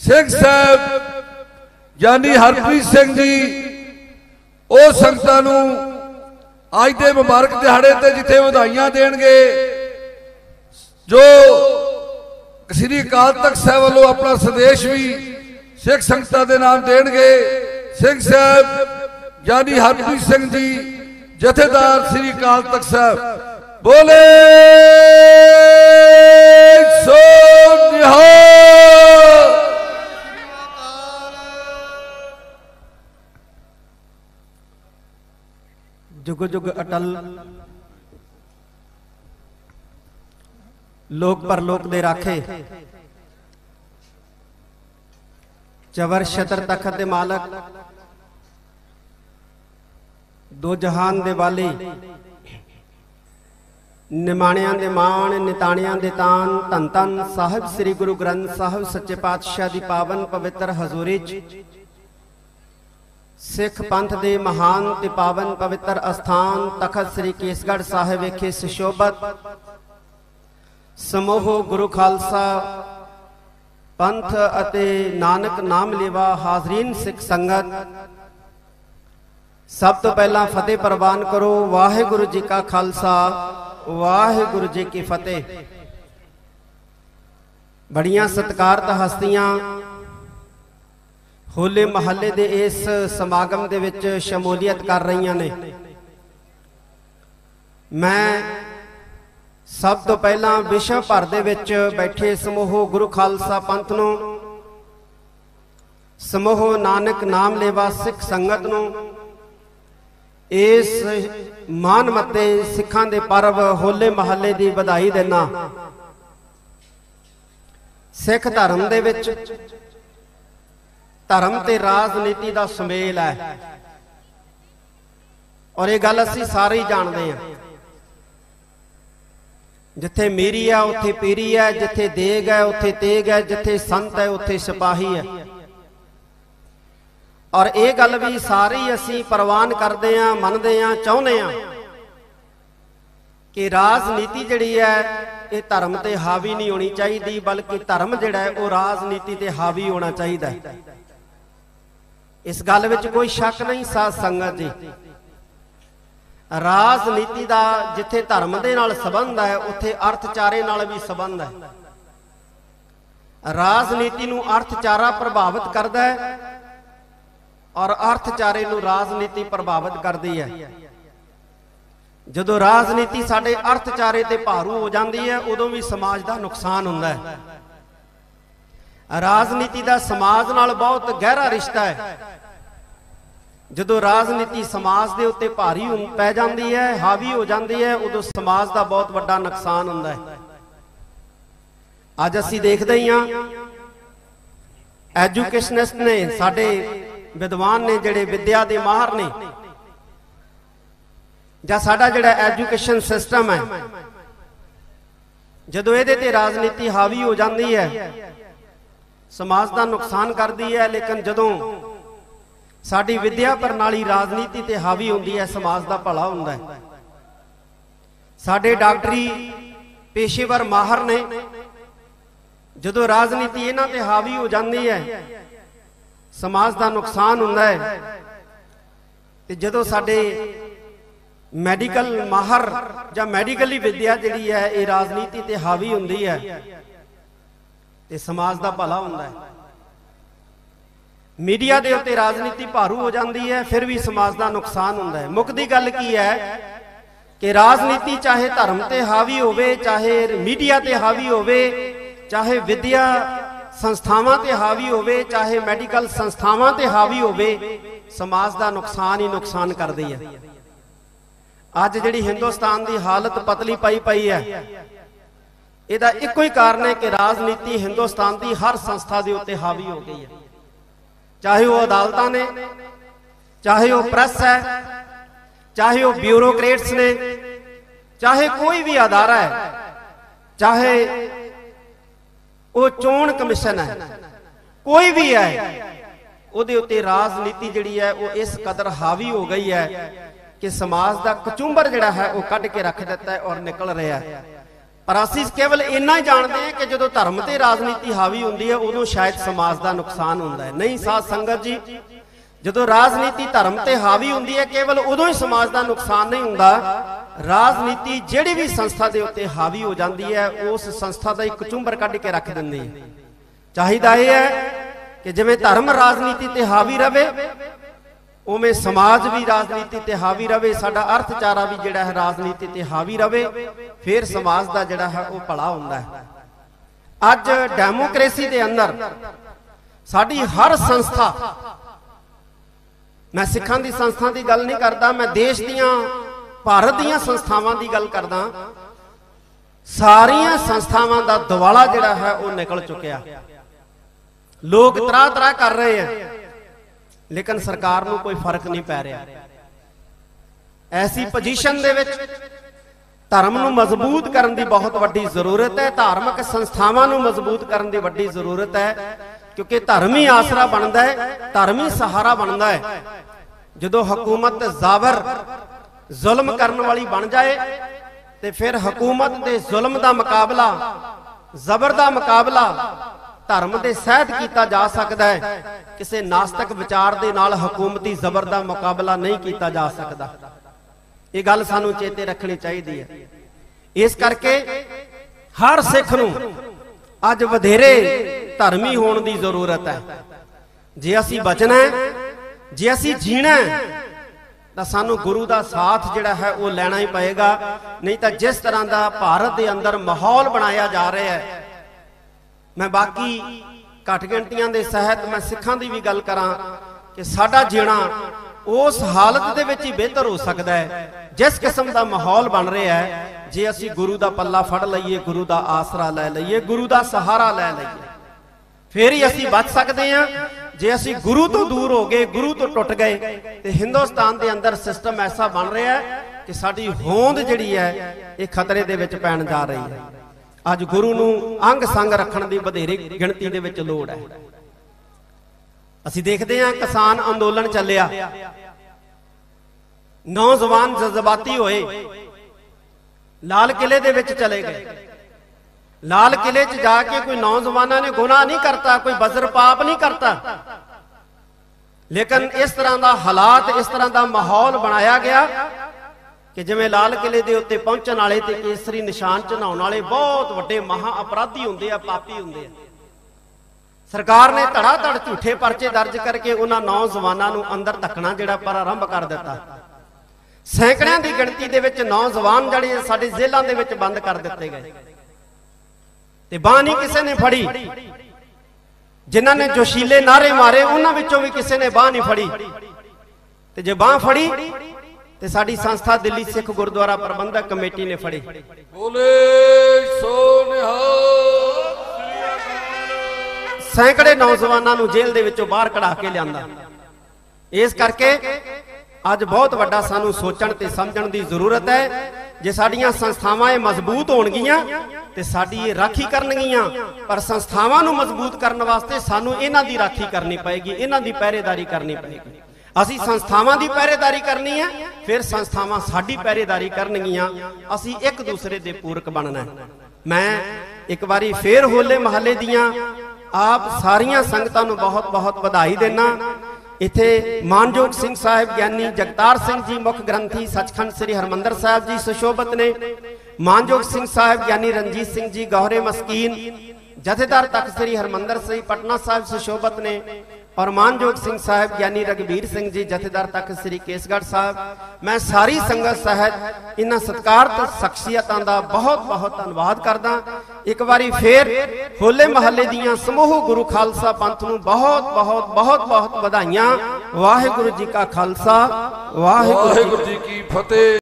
सिख साहब यानी हरप्रीत सिंह जी उस संगतां नूं अज के मुबारक दिहाड़े ते जिथे वधाइयां देणगे जो श्री अकाल तख्त साहब वालों अपना संदेश भी सिख संगतां दे नाम देणगे। सिख साहब यानी हरप्रीत सिंह जी जथेदार श्री अकाल तख्त साहब बोले सो निहाल। जुग जुग अटल लोक परलोक दे राखे चवर छतर तखत दे मालक दो जहान दे वाले निमाणियां दे मान निताणियां दे तान धन धन साहिब श्री गुरु ग्रंथ साहिब सच्चे पातशाह दी पावन पवित्र हजूरी सिख पंथ दे महान ते पावन पवित्र अस्थान तखत श्री केसगढ़ साहिब विखे सुशोभित समूह गुरु खालसा पंथ अते नानक नाम लेवा हाजरीन सिख संगत सब तो पहला फतेह प्रवान करो। वाहिगुरु जी का खालसा वाहिगुरु जी की फतेह। बड़िया सत्कारत हस्तियां होले महल्ले दे इस समागम दे विच शमूलियत कर रही ने। मैं सब तो पहला विश्व भर दे विच बैठे समूह गुरु खालसा पंथ नूं समूह नानक नाम लेवा सिख संगत नूं इस मान मते सिखां दे पर्व होले महल्ले दी बधाई देना। सिख धर्म दे विच धर्म ते राजनीति दा सुमेल है और ये गल असीं सारे ही जानते हैं। जिथे मीरी है उत्थे पीरी है, जिथे देग है उत्थे तेग है, जिथे संत है उत्थे सिपाही है और ये गल भी सारी असी प्रवान करते हैं, मनते हैं, चाहते हैं कि राजनीति जिहड़ी है ये धर्म ते हावी नहीं होनी चाहिए बल्कि धर्म जिहड़ा है वो राजनीति ते हावी होना चाहिए। इस गल विच कोई शक नहीं साध संगत जी। राजनीति का जिथे धर्म दे नाल संबंध है उत्थे अर्थचारे नाल भी संबंध है। राजनीति नूं अर्थचारा प्रभावित करता है और अर्थचारे नूं राजनीति प्रभावित करती है। जदों राजनीति साडे अर्थचारे ते भारू हो जाती है उदों भी समाज का नुकसान हुंदा है। राजनीति का समाज नाल बहुत गहरा रिश्ता है। जदों राजनीति समाज के उत्ते भारी पै जाती है, हावी हो जाती है, उदों समाज का बहुत वड्डा नुकसान हुंदा है। अज असीं देखदे ही हां एजुकेशनिस्ट ने साडे विद्वान ने जिहड़े विद्या दे माहर ने जां साडा जिहड़ा एजुकेशन सिस्टम है जदों इहदे ते राजनीति हावी हो जाती है समाज का नुकसान करती है। लेकिन जदों साडी विद्या प्रणाली राजनीति ते हावी होंदी है समाज का भला हुंदा है। साडे डॉक्टरी पेशेवर माहर ने जदों राजनीति इन्हां ते हावी हो जाती है समाज का नुकसान हुंदा है। ते जदों साडे मैडिकल माहर जां मैडिकली विद्या जिहड़ी है ये राजनीति ते हावी हुंदी है ते समाज का भला हुंदा है। मीडिया दे उत्ते राजनीति भारू हो जाती है फिर भी समाज का नुकसान हुंदा है। मुकदी गल की है कि राजनीति चाहे धर्म ते हावी होवे, चाहे मीडिया ते हावी होवे, चाहे विद्या संस्थावां ते हावी होवे, चाहे मैडिकल संस्थावां ते हावी होवे, समाज का नुकसान ही नुकसान करती है। अज जिहड़ी हिंदुस्तान की हालत पतली पाई पई है इहदा इक्को ही कारण है कि राजनीति हिंदुस्तान की हर संस्था के उत्ते हावी हो गई है। चाहे वह अदालतां ने, चाहे वह प्रेस है, चाहे वह ब्यूरोक्रेट्स ने, चाहे कोई भी अदारा है, चाहे वो चोण कमीशन है, कोई भी है, उहदे उत्ते राजनीति जिहड़ी है वो इस कदर हावी हो गई है कि समाज का कचूंबर जिहड़ा है वो कढ़ के रख दिता है और निकल रहा है। पर असीं केवल इन्ना ही जानते हैं कि जो धर्म ते राजनीति हावी होंदी है उदों शायद समाज का नुकसान होंदा है। नहीं साध संगत जी, जो राजनीति धर्म ते हावी होंदी है केवल उदों ही समाज का नुकसान नहीं होंदा। राजनीति जिहड़ी भी संस्था के उत्ते हावी हो जाती है उस संस्था का एक चुंबर कढ़ के रख दिंदी है। चाहीदा यह है कि जिवें धर्म राजनीति ते हावी रहे उवें समाज भी राजनीति ते हावी रहे, साडा अर्थचारा भी जिहड़ा है राजनीति ते हावी रहे, फिर समाज का जिहड़ा है वह भला हुंदा है। अज डेमोक्रेसी दे अंदर साडी हर संस्था, मैं सिखां दी संस्था की गल नहीं करदा, मैं देश दीयां भारत दीयां संस्थावां की गल करदा। सारियां संस्थावां का दुआला जिहड़ा है वह निकल चुकिया, लोग तराह तराह कर रहे हैं लेकिन सरकार को कोई फर्क नहीं पै रहा। ऐसी पोजीशन दे विच धर्म नूं मजबूत करन दी बहुत वड्डी जरूरत है, धार्मिक संस्थावां नूं मजबूत करन दी वड्डी जरूरत है, क्योंकि धर्म ही आसरा बनदा है, धर्म ही सहारा बनदा है। जदों हुकूमत जाबर जुल्म करन वाली बन जाए तो फिर हुकूमत दे जुल्म दा मुकाबला, जबर दा मुकाबला धर्म के सहित किया जा सकता है। किसी नास्तिक विचार के नाल हुकूमती जबर का मुकाबला नहीं किया जा सकता। ये गल सानू चेते रखनी चाहिए है। इस करके हर सिख नूं अज वधेरे धर्मी होने की जरूरत है। जे असी बचना है, जे असी जीना है तो सानू गुरु का साथ जिहड़ा है वह लेना ही पएगा। नहीं तो जिस तरह का भारत के अंदर माहौल बनाया जा रहा है, मैं बाकी घट गिणतियां दे सहित मैं सिखां दी भी गल करां कि साडा जीना उस हालत दे विच ही बेहतर हो सकता है जिस किस्म का माहौल बन रहा है। जे असी गुरु का पल्ला फड़ लईए, गुरु का आसरा लै लईए, गुरु का सहारा लै लईए, फिर ही असी बच सकते हैं। जे असी गुरु तो दूर हो गए, गुरु तो टुट गए तो हिंदुस्तान के अंदर सिस्टम ऐसा बन रहा है कि साडी होंद जिहड़ी है ये खतरे दे विच पैण जा रही है। अज गुरु नूं अंग संग रखण दी वधेरे गिणती दे विच लोड़ है। असीं देखदे हां किसान अंदोलन चलिया, नौजवान जज्बाती होए, लाल किले दे विच चले गए। लाल किले च जाके कोई नौजवानों ने गुनाह नहीं करता, कोई बजर पाप नहीं करता, लेकिन इस तरह का हालात, इस तरह का माहौल बनाया गया कि जिवें लाल किले के उत्ते पहुंचण वाले ते केसरी निशान चढ़ाउण वाले बहुत वड्डे महा अपराधी हुंदे आ, पापी हुंदे आ। सरकार ने धड़ाधड़ झूठे परचे दर्ज करके उन्हां नौजवानों नूं अंदर धक्कना जिहड़ा प्रारंभ कर दिता। सैकड़ियां की गिणती दे विच नौजवान जिहड़े साडे जेलां दे विच बंद कर दिते गए ते बाह नहीं किसी ने फड़ी। जिन्हां ने जोशीले नारे मारे उन्हां विचों भी किसी ने बाह नहीं फड़ी ते जे बाह फड़ी ते साडी संस्था दिल्ली सिख गुरुद्वारा प्रबंधक कमेटी ने फड़ी। सैकड़े नौजवानों नूं जेल दे विचों बाहर कढ़ा के लियांदा। इस करके अज बहुत वड्डा सानू सोचण ते समझण दी जरूरत है। जे साडियां संस्थावां मजबूत होणगियां ते साडी राखी करनगियां, पर संस्थावां नूं मजबूत करन वास्ते सानू इन्हां दी राखी करनी पएगी, इन्हां दी पहरेदारी करनी पएगी। असी संस्थावां दी पहरेदारी करनी है, फिर संस्थावां साडी पहरेदारी करनगियां। असी एक दूसरे दे पूरक बनना है। मैं एक बारी फिर होले महल्ले दियां आप सारियां संगतां नूं बहुत बहुत बधाई देना। इत्थे मानयोग सिंह साहिब ज्ञानी जगतार सिंह जी मुख ग्रंथी सचखंड श्री हरमंदिर साहिब जी सुशोभित ने। मानयोग सिंह साहिब ज्ञानी रणजीत सिंह जी गौरे मस्कीन जथेदार तख्त श्री हरमंदिर साहिब पटना साहिब सुशोभित ने, और मानयोग सिंह साहब ज्ञानी रघबीर सिंह जी जथेदार तख्त श्री केसगढ़ साहब। मैं सारी संगत सहित इन्हां सत्कारत शख्सियतां दा बहुत बहुत धन्नवाद करदा। एक बारी फिर होले महल्ले दियां समूह गुरु खालसा पंथ नूं बहुत बहुत बहुत बहुत बधाइयां। वाहिगुरू जी का खालसा, वाहिगुरू जी की फतेह।